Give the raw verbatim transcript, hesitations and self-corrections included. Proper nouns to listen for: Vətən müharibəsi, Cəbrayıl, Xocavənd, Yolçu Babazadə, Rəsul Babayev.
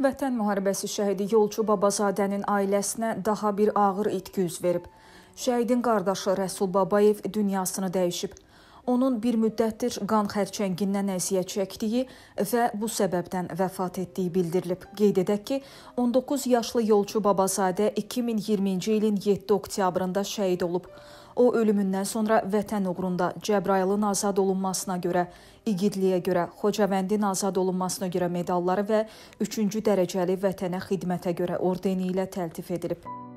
Vətən müharibəsi şəhidi Yolçu Babazadənin ailəsinə daha bir ağır itki üz verib. Şəhidin qardaşı Rəsul Babayev dünyasını dəyişib. Onun bir müddətdir qan xərçəngindən əziyyət çəkdiyi və bu səbəbdən vəfat etdiyi bildirilib. Qeyd edək ki, on doqquz yaşlı Yolçu Babazadə iki min iyirminci ilin yeddi oktyabrında şəhid olub. O, ölümündən sonra vətən uğrunda Cəbrayılın azad olunmasına görə, İgidliyə görə, Xocavəndin azad olunmasına görə medalları və üçüncü dərəcəli vətənə xidmətə görə ordeni ilə təltif edilib.